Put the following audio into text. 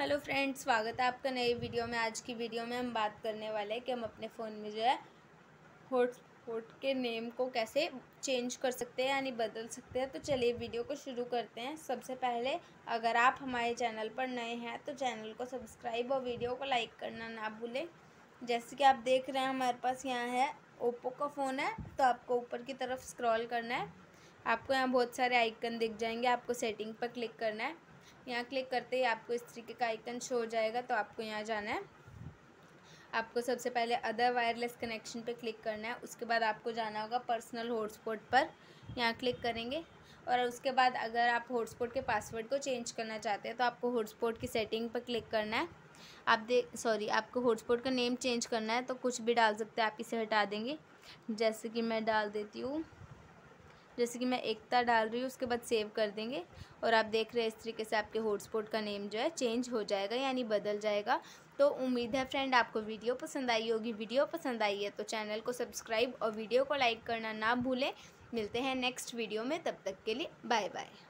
Hello friends, स्वागत है आपका नई वीडियो में। आज की वीडियो में हम बात करने वाले हैं कि हम अपने फ़ोन में जो है हॉटस्पॉट के नेम को कैसे चेंज कर सकते हैं यानी बदल सकते हैं। तो चलिए वीडियो को शुरू करते हैं। सबसे पहले अगर आप हमारे चैनल पर नए हैं तो चैनल को सब्सक्राइब और वीडियो को लाइक करना ना भूलें। जैसे कि आप देख रहे हैं हमारे पास यहाँ है ओप्पो का फ़ोन है, तो आपको ऊपर की तरफ स्क्रॉल करना है। आपको यहाँ बहुत सारे आइकन दिख जाएंगे, आपको सेटिंग पर क्लिक करना है। यहाँ क्लिक करते ही आपको इस तरीके का आइकन शो हो जाएगा, तो आपको यहाँ जाना है। आपको सबसे पहले अदर वायरलेस कनेक्शन पे क्लिक करना है। उसके बाद आपको जाना होगा पर्सनल हॉटस्पॉट पर, यहाँ क्लिक करेंगे। और उसके बाद अगर आप हॉटस्पॉट के पासवर्ड को चेंज करना चाहते हैं तो आपको हॉटस्पॉट की सेटिंग पर क्लिक करना है। आपको हॉटस्पॉट का नेम चेंज करना है तो कुछ भी डाल सकते हैं। आप इसे हटा देंगे, जैसे कि मैं डाल देती हूँ, जैसे कि मैं एकता डाल रही हूँ। उसके बाद सेव कर देंगे और आप देख रहे हैं इस तरीके से आपके हॉटस्पॉट का नेम जो है चेंज हो जाएगा यानी बदल जाएगा। तो उम्मीद है फ्रेंड आपको वीडियो पसंद आई होगी। वीडियो पसंद आई है तो चैनल को सब्सक्राइब और वीडियो को लाइक करना ना भूलें। मिलते हैं नेक्स्ट वीडियो में, तब तक के लिए बाय बाय।